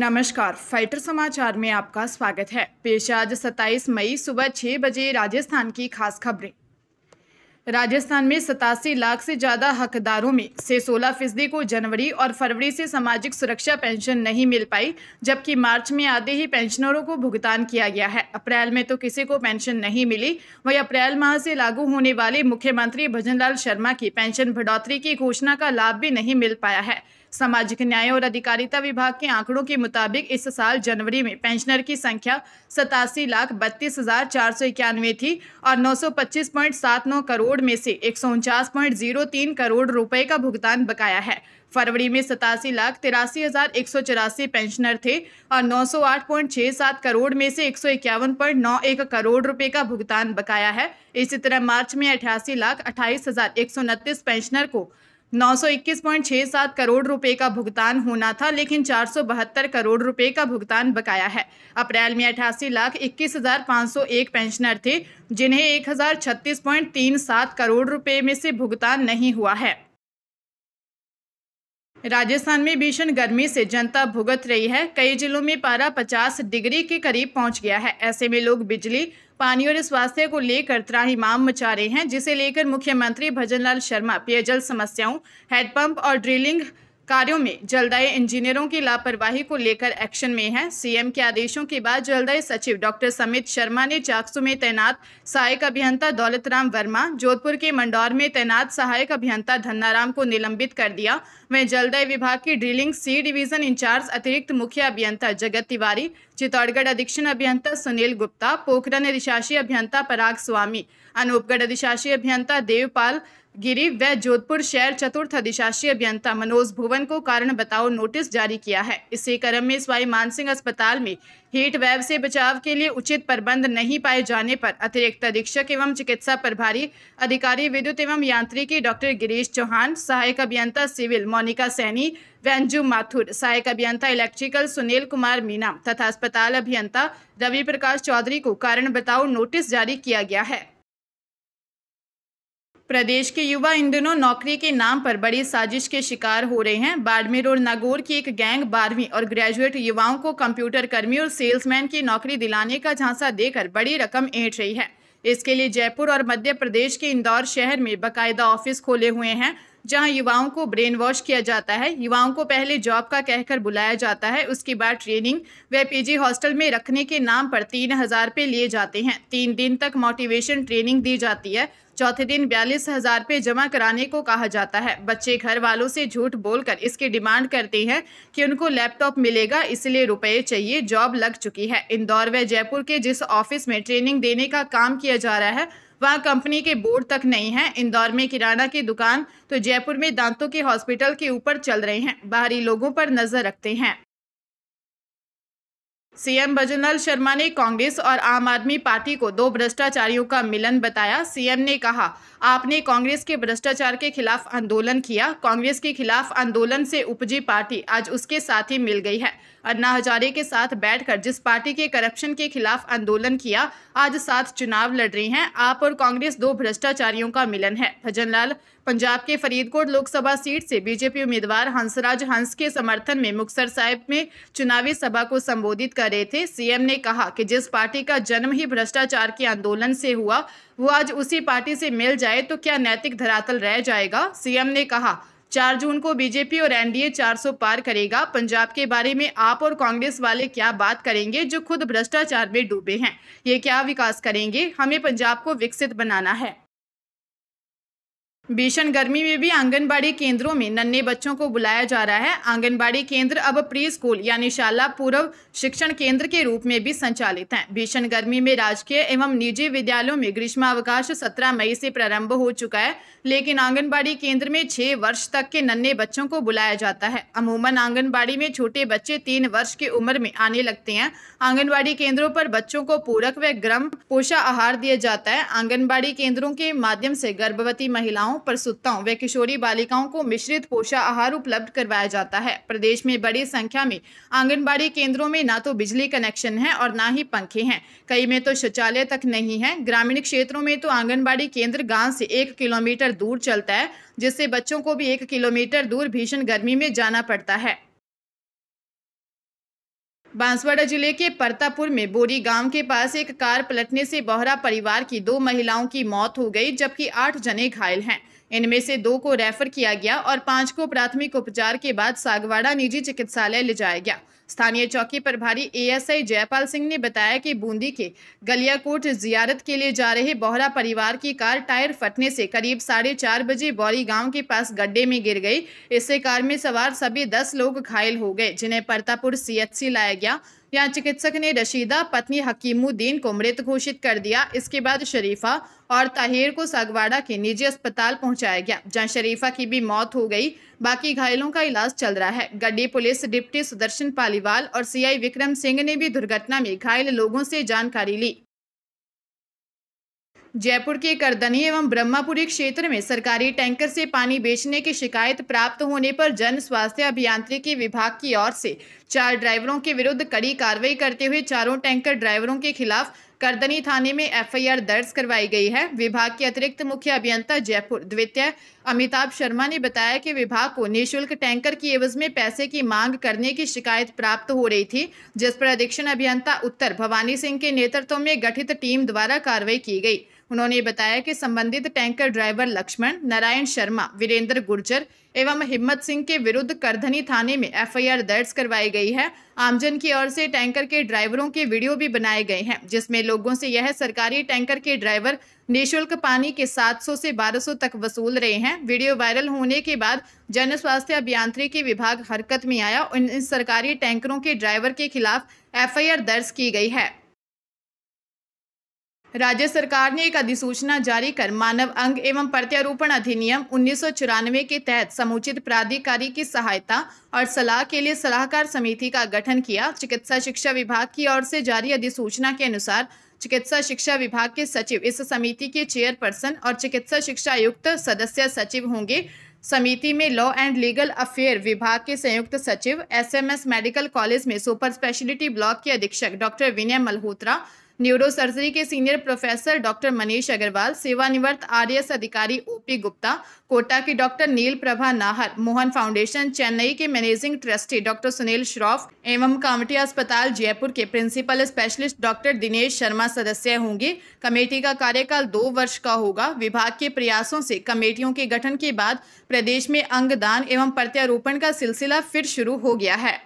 नमस्कार, फाइटर समाचार में आपका स्वागत है। पेश आज 27 मई सुबह 6 बजे राजस्थान की खास खबरें। राजस्थान में 87 लाख से ज़्यादा हकदारों में से 16% को जनवरी और फरवरी से सामाजिक सुरक्षा पेंशन नहीं मिल पाई, जबकि मार्च में आधे ही पेंशनरों को भुगतान किया गया है। अप्रैल में तो किसी को पेंशन नहीं मिली। वहीं अप्रैल माह से लागू होने वाली मुख्यमंत्री भजनलाल शर्मा की पेंशन बढ़ोतरी की घोषणा का लाभ भी नहीं मिल पाया है। सामाजिक न्याय और अधिकारिता विभाग के आंकड़ों के मुताबिक इस साल जनवरी में पेंशनर की संख्या 87,32,491 थी और 925.79 करोड़ में से 149.03 करोड़ रुपए का भुगतान बकाया है। फरवरी में 87,83,184 पेंशनर थे और 908.67 करोड़ में से 151.91 करोड़ रुपए का भुगतान बकाया है। इसी तरह मार्च में 88,28,129 पेंशनर को 921.67 करोड़ रुपए का भुगतान होना था, लेकिन 472 करोड़ रुपए का भुगतान बकाया है। अप्रैल में 88,21,501 पेंशनर थे, जिन्हें 1,036.37 करोड़ रुपए में से भुगतान नहीं हुआ है। राजस्थान में भीषण गर्मी से जनता भुगत रही है। कई जिलों में पारा 50 डिग्री के करीब पहुंच गया है। ऐसे में लोग बिजली, पानी और स्वास्थ्य को लेकर त्राहिमाम मचा रहे हैं, जिसे लेकर मुख्यमंत्री भजनलाल शर्मा पेयजल समस्याओं, हैंडपंप और ड्रिलिंग कार्यों में जलदाय इंजीनियरों की लापरवाही को लेकर एक्शन में है। सीएम के आदेशों के बाद जलदाय सचिव डॉक्टर समित शर्मा ने चाकसू में तैनात सहायक अभियंता दौलतराम वर्मा, जोधपुर के मंडौर में तैनात सहायक अभियंता धनाराम को निलंबित कर दिया। वहीं जलदाय विभाग की ड्रिलिंग सी डिवीजन इंचार्ज अतिरिक्त मुख्य अभियंता जगत तिवारी, चित्तौड़गढ़ अधीक्षण अभियंता सुनील गुप्ता, पोखरण अधिशासी अभियंता पराग स्वामी, अनूपगढ़ अधिशासी अभियंता देवपाल गिरि व जोधपुर शहर चतुर्थ अधिशासी अभियंता मनोज भुवन को कारण बताओ नोटिस जारी किया है। इसी क्रम में स्वाई मानसिंह अस्पताल में हीट वेव से बचाव के लिए उचित प्रबंध नहीं पाए जाने पर अतिरिक्त अधीक्षक एवं चिकित्सा प्रभारी अधिकारी विद्युत एवं यांत्रिकी डॉक्टर गिरीश चौहान, सहायक अभियंता सिविल मोनिका सैनी, वंजु माथुर, सहायक अभियंता इलेक्ट्रिकल सुनील कुमार मीना तथा अस्पताल अभियंता रवि प्रकाश चौधरी को कारण बताओ नोटिस जारी किया गया है। प्रदेश के युवा इन दिनों नौकरी के नाम पर बड़ी साजिश के शिकार हो रहे हैं। बाड़मेर और नागौर की एक गैंग 12वीं और ग्रेजुएट युवाओं को कंप्यूटर कर्मी और सेल्समैन की नौकरी दिलाने का झांसा देकर बड़ी रकम ऐंठ रही है। इसके लिए जयपुर और मध्य प्रदेश के इंदौर शहर में बाकायदा ऑफिस खोले हुए हैं, जहां युवाओं को ब्रेन वॉश किया जाता है। युवाओं को पहले जॉब का कहकर बुलाया जाता है, उसके बाद ट्रेनिंग व पीजी हॉस्टल में रखने के नाम पर 3,000 रुपये लिए जाते हैं। 3 दिन तक मोटिवेशन ट्रेनिंग दी जाती है। चौथे दिन 42,000 रुपये जमा कराने को कहा जाता है। बच्चे घर वालों से झूठ बोलकर इसकी डिमांड करते हैं कि उनको लैपटॉप मिलेगा, इसलिए रुपए चाहिए, जॉब लग चुकी है। इंदौर व जयपुर के जिस ऑफिस में ट्रेनिंग देने का काम किया जा रहा है, वहाँ कंपनी के बोर्ड तक नहीं है। इंदौर में किराना की दुकान तो जयपुर में दांतों के हॉस्पिटल के ऊपर चल रहे हैं। बाहरी लोगों पर नजर रखते हैं। सीएम भजनलाल शर्मा ने कांग्रेस और आम आदमी पार्टी को दो भ्रष्टाचारियों का मिलन बताया। सीएम ने कहा, आपने कांग्रेस के भ्रष्टाचार के खिलाफ आंदोलन किया। कांग्रेस के खिलाफ आंदोलन से उपजी पार्टी आज उसके साथ ही मिल गई है। अन्ना हजारे के साथ बैठकर जिस पार्टी के करप्शन के खिलाफ आंदोलन किया, आज साथ चुनाव लड़ रही हैं। आप और कांग्रेस दो भ्रष्टाचारियों का मिलन है। भजनलाल पंजाब के फरीदकोट लोकसभा सीट से बीजेपी उम्मीदवार हंसराज हंस के समर्थन में मुक्तसर साहिब में चुनावी सभा को संबोधित कर रहे थे। सीएम ने कहा कि जिस पार्टी का जन्म ही भ्रष्टाचार के आंदोलन से हुआ, वो आज उसी पार्टी से मिल जाए तो क्या नैतिक धरातल रह जाएगा। सीएम ने कहा, 4 जून को बीजेपी और एनडीए 400 पार करेगा। पंजाब के बारे में आप और कांग्रेस वाले क्या बात करेंगे, जो खुद भ्रष्टाचार में डूबे हैं। ये क्या विकास करेंगे। हमें पंजाब को विकसित बनाना है। भीषण गर्मी में भी आंगनबाड़ी केंद्रों में नन्हे बच्चों को बुलाया जा रहा है। आंगनबाड़ी केंद्र अब प्री स्कूल यानी शाला पूर्व शिक्षण केंद्र के रूप में भी संचालित हैं। भीषण गर्मी में राजकीय एवं निजी विद्यालयों में ग्रीष्मावकाश 17 मई से प्रारंभ हो चुका है, लेकिन आंगनबाड़ी केंद्र में 6 वर्ष तक के नन्हे बच्चों को बुलाया जाता है। अमूमन आंगनबाड़ी में छोटे बच्चे 3 वर्ष की उम्र में आने लगते हैं। आंगनबाड़ी केंद्रों पर बच्चों को पूरक व गर्म पोषा आहार दिया जाता है। आंगनबाड़ी केंद्रों के माध्यम से गर्भवती महिलाओं, प्रसूताओं व किशोरी बालिकाओं को मिश्रित पोषा आहार उपलब्ध करवाया जाता है। प्रदेश में बड़ी संख्या में आंगनबाड़ी केंद्रों में ना तो बिजली कनेक्शन है और ना ही पंखे हैं। कई में तो शौचालय तक नहीं है। ग्रामीण क्षेत्रों में तो आंगनबाड़ी केंद्र गांव से 1 किलोमीटर दूर चलता है, जिससे बच्चों को भी 1 किलोमीटर दूर भीषण गर्मी में जाना पड़ता है। बांसवाड़ा जिले के परतापुर में बोरी गांव के पास एक कार पलटने से बोहरा परिवार की 2 महिलाओं की मौत हो गई, जबकि 8 जने घायल हैं। इनमें से 2 को रेफर किया गया और 5 को प्राथमिक उपचार के बाद सागवाड़ा निजी चिकित्सालय ले जाया गया। स्थानीय चौकी प्रभारी एएसआई जयपाल सिंह ने बताया कि बूंदी के गलियाकोट जियारत के लिए जा रहे बोहरा परिवार की कार टायर फटने से करीब 4:30 बजे बौरी गांव के पास गड्ढे में गिर गई। इससे कार में सवार सभी 10 लोग घायल हो गए, जिन्हें परतापुर सीएचसी लाया गया। यहाँ चिकित्सक ने रशीदा पत्नी हकीमुद्दीन को मृत घोषित कर दिया। इसके बाद शरीफा और ताहिर को सागवाड़ा के निजी अस्पताल पहुंचाया गया, जहां शरीफा की भी मौत हो गई। बाकी घायलों का इलाज चल रहा है। गड्ढे पुलिस डिप्टी सुदर्शन पालीवाल और सीआई विक्रम सिंह ने भी दुर्घटना में घायल लोगों से जानकारी ली। जयपुर के करदनी एवं ब्रह्मापुरी क्षेत्र में सरकारी टैंकर से पानी बेचने की शिकायत प्राप्त होने पर जन स्वास्थ्य अभियांत्रिकी विभाग की ओर से 4 ड्राइवरों के विरुद्ध कड़ी कार्रवाई करते हुए 4 टैंकर ड्राइवरों के खिलाफ करदनी थाने में एफआईआर दर्ज करवाई गई है। विभाग के अतिरिक्त मुख्य अभियंता जयपुर द्वितीय अमिताभ शर्मा ने बताया कि विभाग को निःशुल्क टैंकर की एवज में पैसे की मांग करने की शिकायत प्राप्त हो रही थी, जिस पर अधीक्षण अभियंता उत्तर भवानी सिंह के नेतृत्व में गठित टीम द्वारा कार्रवाई की गई। उन्होंने बताया कि संबंधित टैंकर ड्राइवर लक्ष्मण नारायण शर्मा, वीरेंद्र गुर्जर एवं हिम्मत सिंह के विरुद्ध करधनी थाने में एफआईआर दर्ज करवाई गई है। आमजन की ओर से टैंकर के ड्राइवरों के वीडियो भी बनाए गए हैं, जिसमें लोगों से यह सरकारी टैंकर के ड्राइवर निःशुल्क पानी के 700 से 1200 तक वसूल रहे हैं। वीडियो वायरल होने के बाद जन स्वास्थ्य अभियांत्रिकी विभाग हरकत में आया और इन सरकारी टैंकरों के ड्राइवर के खिलाफ एफआईआर दर्ज की गई है। राज्य सरकार ने एक अधिसूचना जारी कर मानव अंग एवं प्रत्यारोपण अधिनियम 1994 के तहत समुचित प्राधिकारी की सहायता और सलाह के लिए सलाहकार समिति का गठन किया। चिकित्सा शिक्षा विभाग की ओर से जारी अधिसूचना के अनुसार चिकित्सा शिक्षा विभाग के सचिव इस समिति के चेयरपर्सन और चिकित्सा शिक्षा आयुक्त सदस्य सचिव होंगे। समिति में लॉ एंड लीगल अफेयर विभाग के संयुक्त सचिव, एसएमएस मेडिकल कॉलेज में सुपर स्पेशलिटी ब्लॉक के अधीक्षक doctor Vinay Malhotra, neuro surgery के senior professor doctor Manish Agarwal, सेवानिवृत्त आरएएस अधिकारी ओपी गुप्ता, कोटा के डॉक्टर नील प्रभा नाहर, मोहन फाउंडेशन चेन्नई के managing trustee doctor Sunil Shroff एवं कांवटी अस्पताल जयपुर के principal specialist doctor Dinesh Sharma सदस्य होंगे। कमेटी का कार्यकाल 2 वर्ष का होगा। विभाग के प्रयासों से कमेटियों के गठन के बाद प्रदेश में अंगदान एवं प्रत्यारोपण का सिलसिला फिर शुरू हो गया है।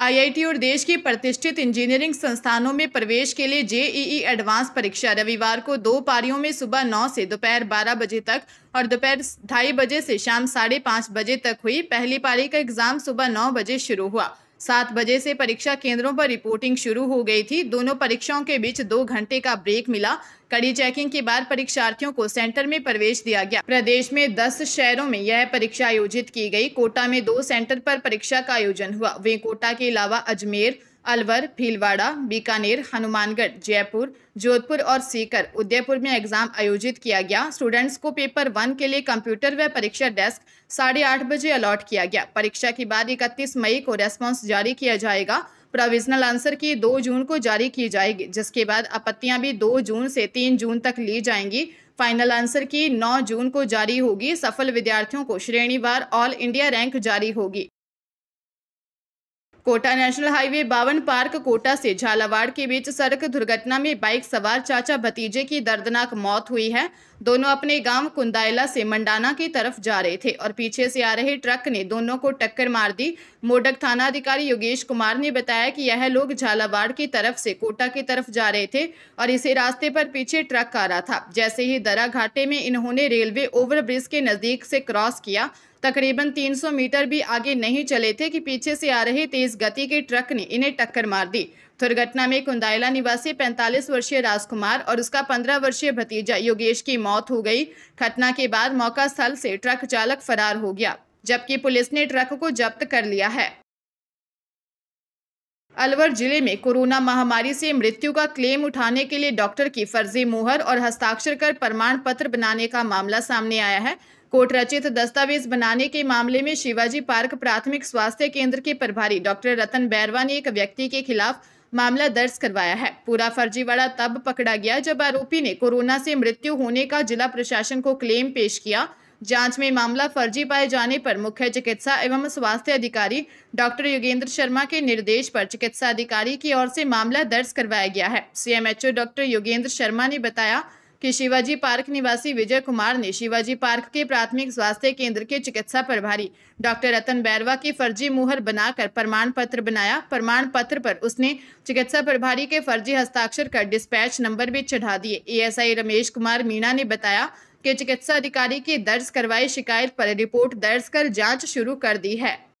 आईआईटी और देश के प्रतिष्ठित इंजीनियरिंग संस्थानों में प्रवेश के लिए जेईई एडवांस परीक्षा रविवार को 2 पारियों में सुबह 9 से दोपहर 12 बजे तक और दोपहर 2:30 बजे से शाम 5:30 बजे तक हुई। पहली पारी का एग्जाम सुबह 9 बजे शुरू हुआ। 7 बजे से परीक्षा केंद्रों पर रिपोर्टिंग शुरू हो गई थी। दोनों परीक्षाओं के बीच 2 घंटे का ब्रेक मिला। कड़ी चेकिंग के बाद परीक्षार्थियों को सेंटर में प्रवेश दिया गया। प्रदेश में 10 शहरों में यह परीक्षा आयोजित की गई। कोटा में 2 सेंटर पर परीक्षा का आयोजन हुआ। वहीं कोटा के अलावा अजमेर, अलवर, भीलवाड़ा, बीकानेर, हनुमानगढ़, जयपुर, जोधपुर और सीकर, उदयपुर में एग्जाम आयोजित किया गया। स्टूडेंट्स को पेपर 1 के लिए कंप्यूटर व परीक्षा डेस्क 8:30 बजे अलॉट किया गया। परीक्षा के बाद 31 मई को रेस्पॉन्स जारी किया जाएगा। प्रोविजनल आंसर की 2 जून को जारी की जाएगी, जिसके बाद आपत्तियां भी 2 जून से 3 जून तक ली जाएंगी। फाइनल आंसर की 9 जून को जारी होगी। सफल विद्यार्थियों को श्रेणीवार ऑल इंडिया रैंक जारी होगी। Kota national highway 52 park Kota से झालावाड़ के बीच सड़क दुर्घटना में बाइक सवार चाचा भतीजे की दर्दनाक मौत हुई है। दोनों अपने गांव कुंदायला से मंडाना की तरफ जा रहे थे और पीछे से आ रहे ट्रक ने दोनों को टक्कर मार दी। मोडक थाना अधिकारी योगेश कुमार ने बताया कि यह लोग झालावाड़ की तरफ से कोटा की तरफ जा रहे थे और इसी रास्ते पर पीछे ट्रक आ रहा था। जैसे ही दरा घाटे में इन्होंने रेलवे ओवरब्रिज के नजदीक से क्रॉस किया, तकरीबन 300 मीटर भी आगे नहीं चले थे कि पीछे से आ रहे तेज गति के ट्रक ने इन्हें टक्कर मार दी। दुर्घटना में कुंदायला निवासी 45 वर्षीय राजकुमार और उसका 15 वर्षीय भतीजा योगेश की मौत हो गई। घटना के बाद मौका स्थल से ट्रक चालक फरार हो गया, जबकि पुलिस ने ट्रक को जब्त कर लिया है। अलवर जिले में कोरोना महामारी से मृत्यु का क्लेम उठाने के लिए डॉक्टर की फर्जी मुहर और हस्ताक्षर कर प्रमाण पत्र बनाने का मामला सामने आया है। कोर्ट रचित दस्तावेज बनाने के मामले में शिवाजी पार्क प्राथमिक स्वास्थ्य केंद्र के प्रभारी डॉक्टर रतन बैरवा ने एक व्यक्ति के खिलाफ मामला दर्ज करवाया है। पूरा फर्जीवाड़ा तब पकड़ा गया जब आरोपी ने कोरोना से मृत्यु होने का जिला प्रशासन को क्लेम पेश किया। जांच में मामला फर्जी पाए जाने पर मुख्य चिकित्सा एवं स्वास्थ्य अधिकारी डॉक्टर योगेंद्र शर्मा के निर्देश पर चिकित्सा अधिकारी की ओर से मामला दर्ज करवाया गया है। CMHO डॉक्टर योगेंद्र शर्मा ने बताया कि शिवाजी पार्क निवासी विजय कुमार ने शिवाजी पार्क के प्राथमिक स्वास्थ्य केंद्र के चिकित्सा प्रभारी डॉक्टर रतन बैरवा की फर्जी मुहर बनाकर प्रमाण पत्र बनाया। प्रमाण पत्र पर उसने चिकित्सा प्रभारी के फर्जी हस्ताक्षर कर डिस्पैच नंबर भी चढ़ा दिए। ASI रमेश कुमार मीणा ने बताया कि चिकित्सा अधिकारी की दर्ज करवाई शिकायत पर रिपोर्ट दर्ज कर जाँच शुरू कर दी है।